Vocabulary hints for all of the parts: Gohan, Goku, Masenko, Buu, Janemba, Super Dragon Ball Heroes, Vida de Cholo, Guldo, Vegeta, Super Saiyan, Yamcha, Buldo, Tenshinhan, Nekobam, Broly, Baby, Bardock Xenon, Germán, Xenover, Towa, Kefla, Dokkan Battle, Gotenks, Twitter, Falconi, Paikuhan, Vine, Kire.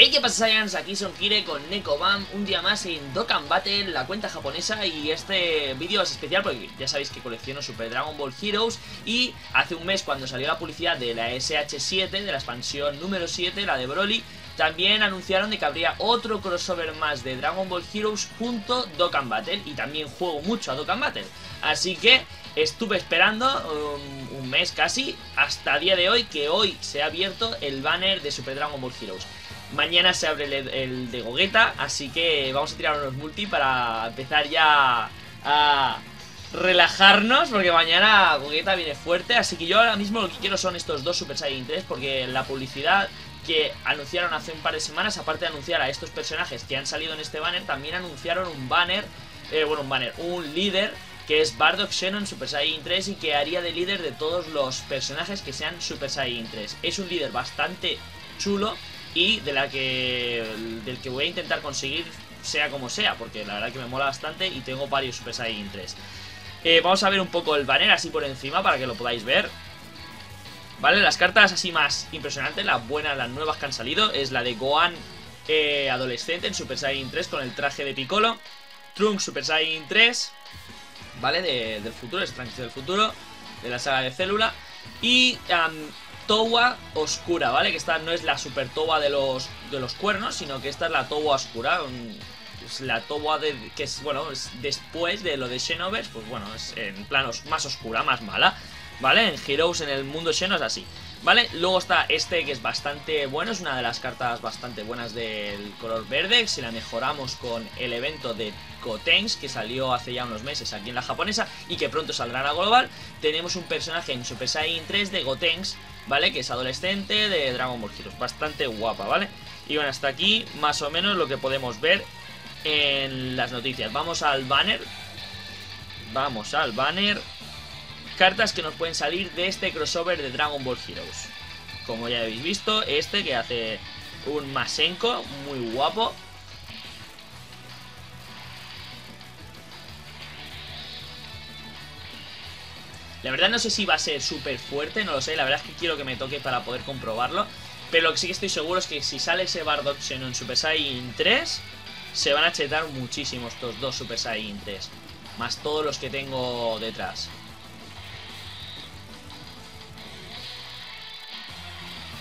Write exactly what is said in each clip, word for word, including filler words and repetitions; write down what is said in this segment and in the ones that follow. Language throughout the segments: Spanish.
Hey, ¿qué pasa, Saiyans? Aquí son Kire con Nekobam, un día más en Dokkan Battle, la cuenta japonesa, y este vídeo es especial porque ya sabéis que colecciono Super Dragon Ball Heroes y hace un mes, cuando salió la publicidad de la S H siete, de la expansión número siete, la de Broly, también anunciaron de que habría otro crossover más de Dragon Ball Heroes junto Dokkan Battle, y también juego mucho a Dokkan Battle, así que estuve esperando um, un mes casi, hasta día de hoy, que hoy se ha abierto el banner de Super Dragon Ball Heroes. Mañana se abre el, el de Gogeta, así que vamos a tirar unos multi para empezar ya a relajarnos, porque mañana Gogeta viene fuerte. Así que yo ahora mismo lo que quiero son estos dos Super Saiyan tres, porque la publicidad que anunciaron hace un par de semanas, aparte de anunciar a estos personajes que han salido en este banner, también anunciaron un banner, eh, bueno un banner, un líder, que es Bardock Xenon Super Saiyan tres, y que haría de líder de todos los personajes que sean Super Saiyan tres. Es un líder bastante chulo y de la que, del que voy a intentar conseguir sea como sea, porque la verdad que me mola bastante y tengo varios Super Saiyan tres. eh, Vamos a ver un poco el banner así por encima para que lo podáis ver. Vale, las cartas así más impresionantes, las buenas, las nuevas que han salido, es la de Gohan eh, adolescente en Super Saiyan tres con el traje de Piccolo, Trunks Super Saiyan tres, vale, de, del futuro, es Trunks del futuro, de la saga de Célula, y... Um, Towa oscura, ¿vale? Que esta no es la super Towa de los, de los cuernos, sino que esta es la Towa oscura. Es la Towa de, que es, bueno, es después de lo de Xenover, pues bueno, es en planos más oscura, más mala, ¿vale? En Heroes, en el mundo Xeno es así, ¿vale? Luego está este que es bastante bueno, es una de las cartas bastante buenas del color verde, si la mejoramos con el evento de Gotenks, que salió hace ya unos meses aquí en la japonesa y que pronto saldrá a la global. Tenemos un personaje en Super Saiyan tres de Gotenks, ¿vale? Que es adolescente de Dragon Ball Heroes, bastante guapa, ¿vale? Y bueno, hasta aquí más o menos lo que podemos ver en las noticias. Vamos al banner. Vamos al banner. Cartas que nos pueden salir de este crossover de Dragon Ball Heroes. Como ya habéis visto, este que hace un Masenko, muy guapo. La verdad no sé si va a ser súper fuerte, no lo sé, la verdad es que quiero que me toque para poder comprobarlo. Pero lo que sí que estoy seguro es que si sale ese Bardock Xenon Super Saiyan tres, se van a chetar muchísimo estos dos Super Saiyan tres. Más todos los que tengo detrás.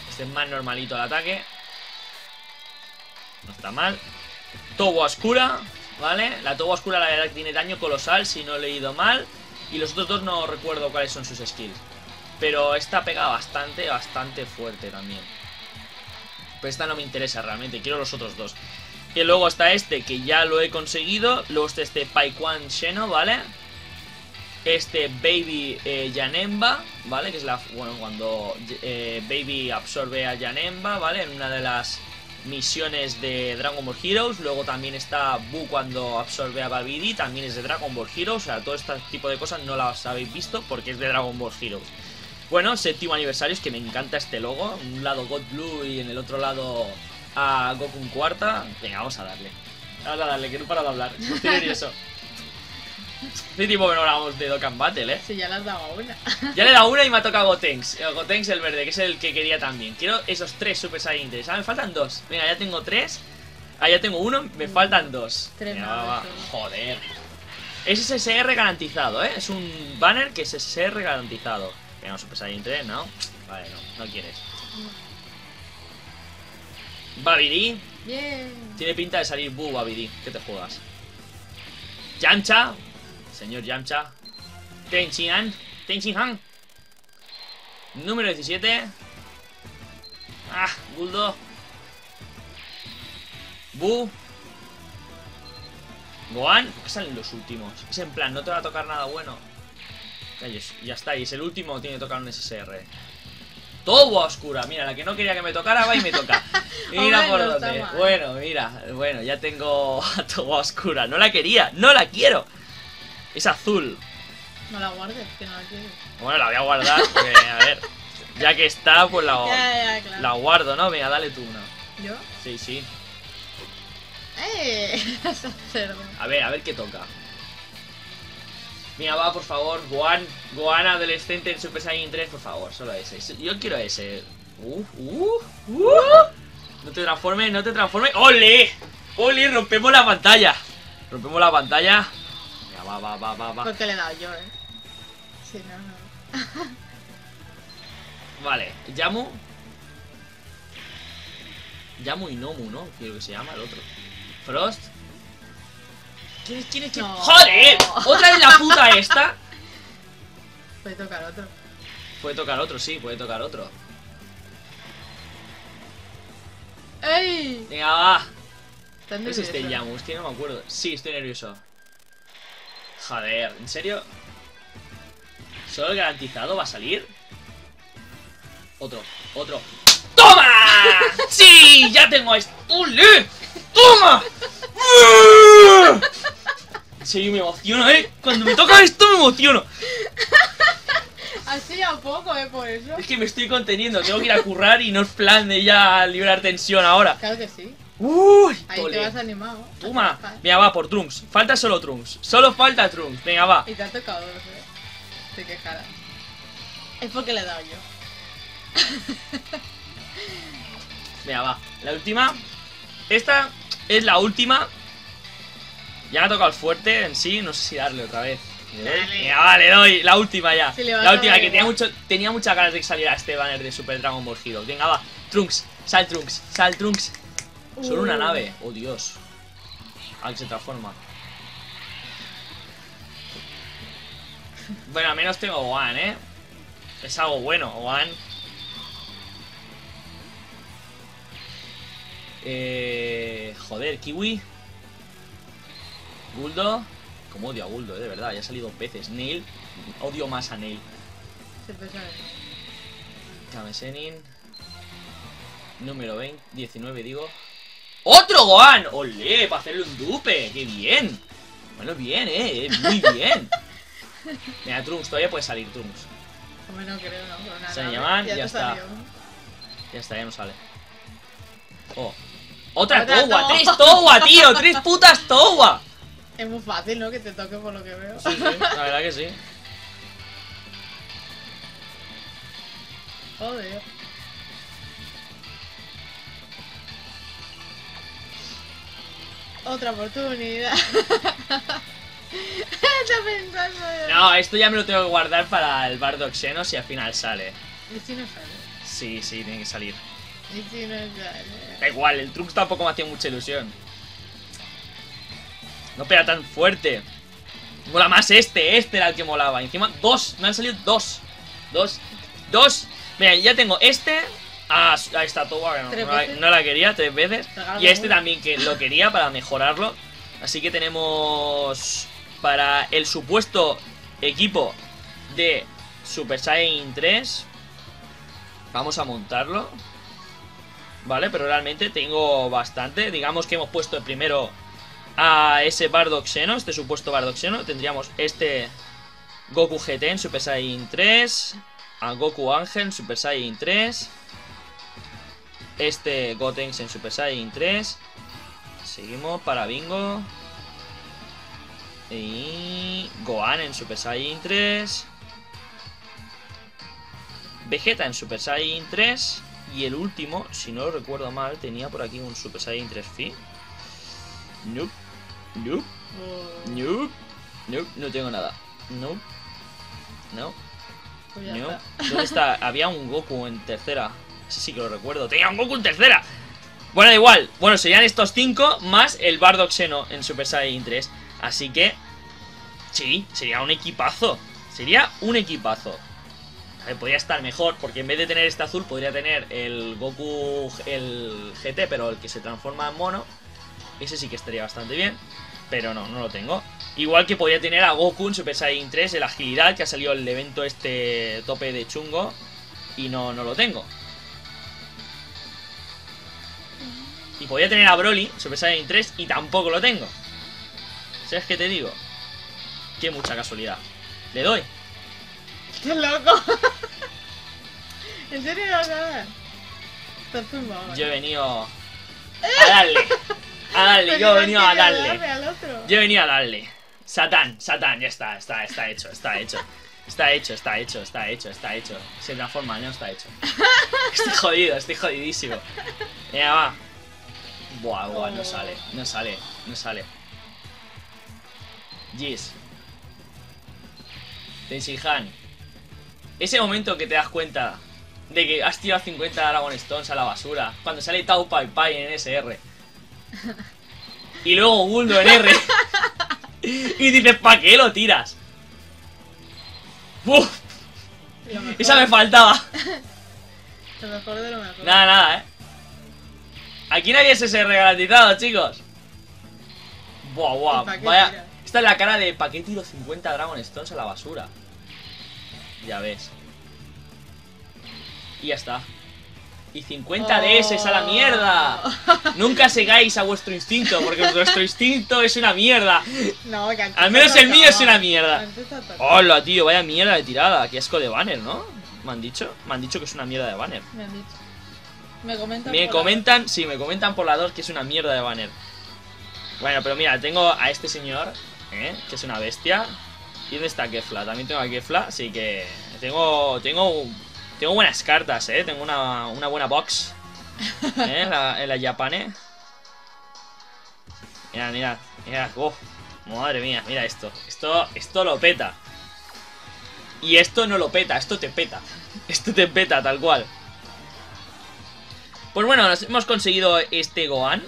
Este es más normalito al ataque. No está mal. Towa oscura, ¿vale? La Towa oscura la verdad tiene daño colosal, si no le he ido mal. Y los otros dos no recuerdo cuáles son sus skills. Pero esta pega bastante, bastante fuerte también. Pero esta no me interesa realmente, quiero los otros dos. Y luego está este, que ya lo he conseguido. Luego está este Paikuhan Xeno, ¿vale? Este Baby eh, Janemba, ¿vale? Que es la... bueno, cuando eh, Baby absorbe a Janemba, ¿vale? En una de las misiones de Dragon Ball Heroes. Luego también está Buu cuando absorbe a Babidi, también es de Dragon Ball Heroes. O sea, todo este tipo de cosas no las habéis visto porque es de Dragon Ball Heroes. Bueno, séptimo aniversario, es que me encanta este logo. En un lado God Blue y en el otro lado a Goku en cuarta. Venga, vamos a darle. Vamos a darle, que no para de hablar. Estoy nervioso. Este tipo que no hablamos de Dokkan Battle, ¿eh? Sí, ya le has dado una. Ya le he dado una y me ha tocado Gotenks. Gotenks el verde, que es el que quería también. Quiero esos tres Super Saiyan tres. Ah, me faltan dos. Venga, ya tengo tres. Ah, ya tengo uno. Me faltan dos. Tres. Venga, va, va. Joder. Es S S R garantizado, ¿eh? Es un banner que es S S R garantizado. Venga, Super Saiyan tres, ¿no? Vale, no. No quieres. Babidi. Yeah. Tiene pinta de salir Buu, Babidi. ¿Qué te juegas? Yamcha. Señor Yamcha. Tenshinhan. Tenshinhan. Número diecisiete. Ah, Guldo. Buu. Gohan. ¿Por qué salen los últimos? Es en plan, no te va a tocar nada bueno. Calles, ya está, y es el último, tiene que tocar un S S R. Towa oscura. Mira, la que no quería que me tocara va y me toca. Mira por dónde. Bueno, mira. Bueno, ya tengo a Towa oscura. No la quería. No la quiero. Es azul. No la guardes, que no la quiero. Bueno, la voy a guardar, porque, a ver, ya que está, pues la, ya, ya, claro. La guardo, ¿no? Venga, dale tú una. ¿Yo? Sí, sí. ¡Eh! A ver, a ver qué toca. Mira, va, por favor, Gohan, Gohan adolescente en Super Saiyan tres, por favor, solo ese. Yo quiero ese. Uh, uh, uh. No te transformes, no te transformes. ¡Ole! ¡Ole! Rompemos la pantalla. Rompemos la pantalla. Venga, va, va, va, va, va. Porque le he dado yo, eh. Si no, no. Vale, Yamu. Yamu y Nomu, ¿no? Creo que se llama el otro. Frost. ¿Quién es quién es quién? No. ¡Joder! ¡Otra de la puta esta! Puede tocar otro. Puede tocar otro, sí, puede tocar otro. ¡Ey! Venga, va. ¿Estás nervioso? ¿Es este Yamu? Es que no me acuerdo. Sí, estoy nervioso. Joder, ¿en serio? ¿Solo el garantizado va a salir? Otro, otro. ¡Toma! ¡Sí! ¡Ya tengo esto! ¡Ole! ¡Toma! Sí, me emociono, ¿eh? Cuando me toca esto me emociono. Así a poco, ¿eh? Por eso. Es que me estoy conteniendo. Tengo que ir a currar y no es plan de ya liberar tensión ahora. Claro que sí. Uy, ahí tole. Te vas animado. Toma. Mira, va por Trunks. Falta solo Trunks. Solo falta Trunks. Venga, va. Y te ha tocado dos, ¿eh? Te quejarás. Es porque le he dado yo. Venga, va. La última. Esta es la última. Ya me ha tocado el fuerte en sí, no sé si darle otra vez. Ya, vale, doy la última ya. Sí, la última, que tenía, mucho, tenía muchas ganas de que saliera este banner de Super Dragon Ball Heroes. Venga, va, Trunks, sal Trunks, sal Trunks. Uh. Solo una nave, oh Dios. Ah, que se transforma. Bueno, al menos tengo Gohan, eh. Es algo bueno, Gohan. Eh. Joder, Kiwi. Guldo. Como odio a Guldo, eh, de verdad, ya ha salido dos veces. Nail, odio más a Nail. Kamesennin. Número veinte, diecinueve, digo. ¡Otro Gohan! ¡Olé! Para hacerle un dupe, ¡qué bien! Bueno, bien, eh, muy bien. Mira, Trunks, todavía puede salir Trunks. Bueno, creo, no, no, nada. Se llaman, ya, ya está. Salió. Ya está, ya no sale. Oh. ¡Otra, Otra Towa! No. ¡Tres Towa, tío! ¡Tres putas Towa! Es muy fácil, ¿no? Que te toque por lo que veo. Sí, sí, la verdad que sí. Joder. Otra oportunidad. Está pensando. No, esto ya me lo tengo que guardar para el Bardock Xenon si al final sale. ¿Y si no sale? Sí, sí, tiene que salir. ¿Y si no sale? Da igual, el Trunks tampoco me hacía mucha ilusión. No pega tan fuerte. Mola más este, este era el que molaba. Encima, dos, me han salido dos. Dos, dos. Mira, ya tengo este. Ah, ahí está Towa, no, no, no la quería, tres veces. Y este también que lo quería para mejorarlo. Así que tenemos para el supuesto equipo de Super Saiyan tres. Vamos a montarlo. Vale, pero realmente tengo bastante. Digamos que hemos puesto el primero a ese Bardock Xenon, este supuesto Bardock Xenon. Tendríamos este Goku G T en Super Saiyan tres, a Goku Ángel en Super Saiyan tres, este Gotenks en Super Saiyan tres. Seguimos para Bingo. Y Gohan en Super Saiyan tres, Vegeta en Super Saiyan tres. Y el último, si no lo recuerdo mal, tenía por aquí un Super Saiyan tres Fi. Nope. Nope. Nope. Nope. No tengo nada. Nope. No. No. ¿Dónde está? Había un Goku en tercera. Sí, sí que lo recuerdo. Tenía un Goku en tercera. Bueno, da igual. Bueno, serían estos cinco más el Bardock Xenon en Super Saiyan tres. Así que sí, sería un equipazo. Sería un equipazo. A ver, podría estar mejor, porque en vez de tener este azul podría tener el Goku, el G T, pero el que se transforma en mono. Ese sí que estaría bastante bien, pero no, no lo tengo. Igual que podría tener a Goku en Super Saiyan tres, el agilidad, que ha salido el evento este tope de chungo, y no, no lo tengo. Y podría tener a Broly en Super Saiyan tres y tampoco lo tengo. ¿Sabes qué te digo? Qué mucha casualidad. Le doy. ¡Qué loco! ¿En serio no vas a dar? Estás fumado. Yo he venido a darle. A darle, yo he venido a darle. Yo he venido a darle. Satán, Satán, ya está, está, está hecho, está hecho. Está hecho, está hecho, está hecho, está hecho. Se transforma, no está hecho. Estoy jodido, estoy jodidísimo. Venga, va. Buah, buah, no sale, no sale, no sale. Yes. Tenshinhan. Ese momento que te das cuenta de que has tirado cincuenta Dragon Stones a la basura. Cuando sale Tai Pai Pai en ese erre. Y luego Buldo en erre. Y dices, ¿para qué lo tiras? ¡Uf! Esa me faltaba. Lo mejor de lo mejor. Nada, nada, eh. Aquí nadie se se garantizado, chicos. Buah, buah. Vaya. Tira. Esta es la cara de ¿para qué tiro cincuenta Dragon Stones a la basura? Ya ves. Y ya está. Y cincuenta oh. de eses a la mierda. Nunca sigáis a vuestro instinto, porque vuestro instinto es una mierda. No, que al menos el mío es una mierda. Hola, tío, vaya mierda de tirada. Qué asco de banner, ¿no? Me han dicho. Me han dicho que es una mierda de banner. Me han dicho. Me comentan. Me comentan, la... sí, me comentan por la dos que es una mierda de banner. Bueno, pero mira, tengo a este señor, ¿eh? Que es una bestia. Y dónde está Kefla. También tengo a Kefla, así que tengo, tengo, tengo buenas cartas, ¿eh? Tengo una, una buena box, ¿eh? La, en la Japane. Mira, mira, mira. Oh, madre mía, mira esto. Esto, esto lo peta. Y esto no lo peta, esto te peta. Esto te peta, tal cual. Pues bueno, nos hemos conseguido este Gohan.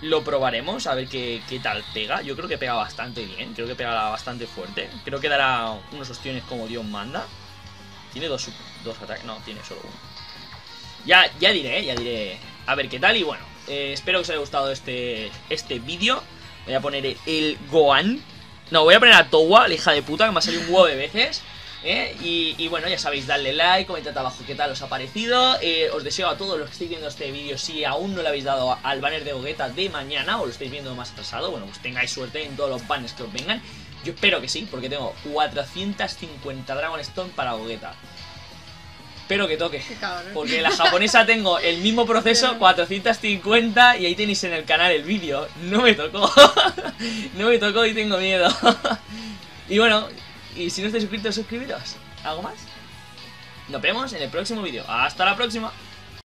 Lo probaremos, a ver qué, qué tal pega. Yo creo que pega bastante bien. Creo que pega bastante fuerte. Creo que dará unos ostiones como Dios manda. Tiene dos, dos ataques. No, tiene solo uno. Ya, ya diré, ya diré. A ver qué tal. Y bueno, eh, espero que os haya gustado este, este vídeo. Voy a poner el Gohan. No, voy a poner a Towa, la hija de puta, que me ha salido un huevo de veces. ¿Eh? Y, y bueno, ya sabéis, darle like, comentad abajo qué tal os ha parecido. eh, Os deseo a todos los que estéis viendo este vídeo, si aún no le habéis dado al banner de Gogeta de mañana o lo estáis viendo más atrasado, bueno, pues tengáis suerte en todos los banners que os vengan. Yo espero que sí, porque tengo cuatrocientos cincuenta Dragon Stone para Gogeta. Espero que toque, porque en la japonesa tengo el mismo proceso, cuatrocientos cincuenta, y ahí tenéis en el canal el vídeo. No me tocó. No me tocó y tengo miedo. Y bueno... y si no estáis suscritos, suscribiros. ¿Algo más? Nos vemos en el próximo vídeo. ¡Hasta la próxima!